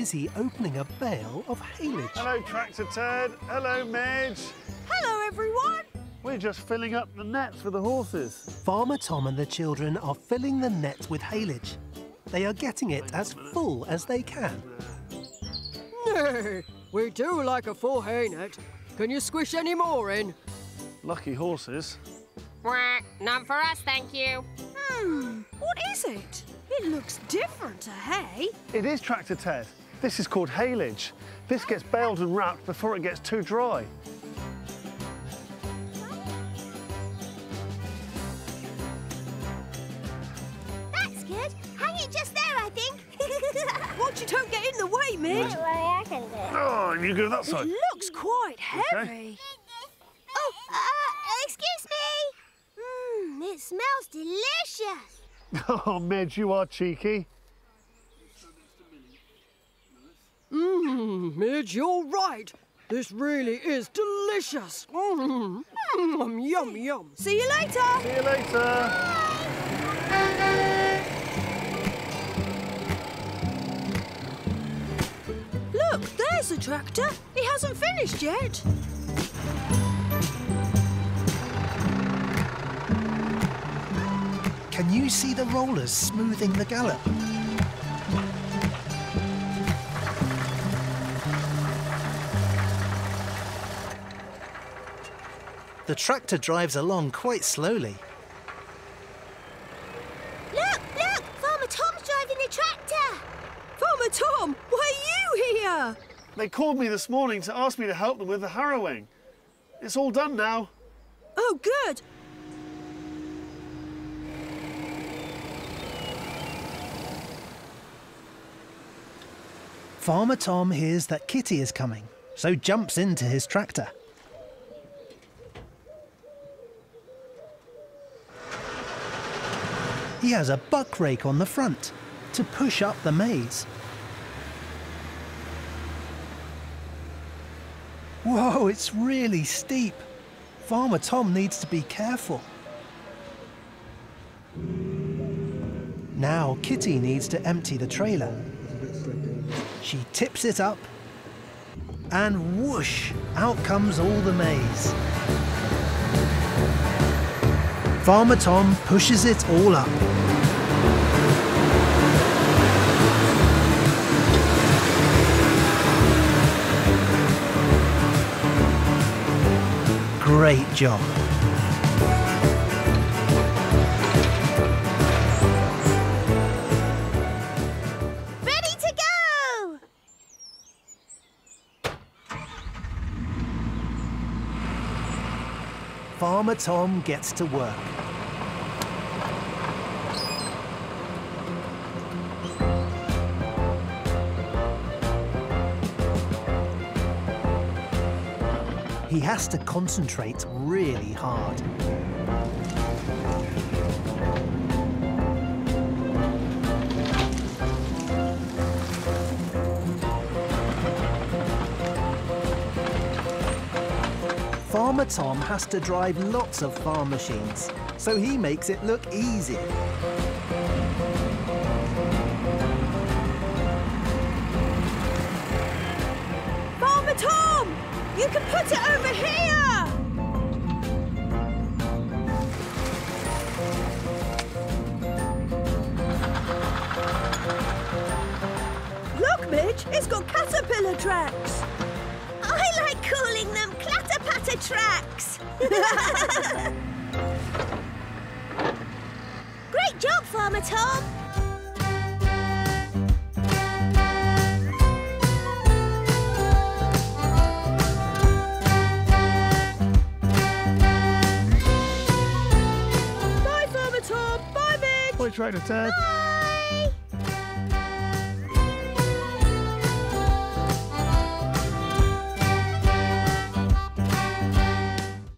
busy opening a bale of haylage. Hello, Tractor Ted. Hello, Midge. Hello, everyone. We're just filling up the nets for the horses. Farmer Tom and the children are filling the net with haylage. They are getting it as full as they can. No, we do like a full haynet. Can you squish any more in? Lucky horses. Quack, none for us, thank you. What is it? It looks different to hay. It is, Tractor Ted. This is called haylage. This gets baled and wrapped before it gets too dry. That's good. Hang it just there, I think. Watch you don't get in the way, Midge. Don't worry, I can do it. Oh, you go that side. It looks quite heavy. Okay. Oh, excuse me. It smells delicious. Oh, Midge, you are cheeky. Midge, you're right. This really is delicious. Yum, yum. See you later. See you later. Bye. Look, there's the tractor. He hasn't finished yet. Can you see the rollers smoothing the gallop? The tractor drives along quite slowly. Look, look! Farmer Tom's driving the tractor! Farmer Tom, why are you? Here. They called me this morning to ask me to help them with the harrowing. It's all done now. Oh, good. Farmer Tom hears that Kitty is coming, so jumps into his tractor. He has a buck rake on the front to push up the maize. Whoa, it's really steep. Farmer Tom needs to be careful. Now Kitty needs to empty the trailer. She tips it up, and whoosh, out comes all the maize. Farmer Tom pushes it all up. Great job. Ready to go! Farmer Tom gets to work. He has to concentrate really hard. Farmer Tom has to drive lots of farm machines, so he makes it look easy. Farmer Tom! You can put it over here! Look, Midge, it's got caterpillar tracks! I like calling them clatter-patter tracks! Great job, Farmer Tom! Tractor Ted.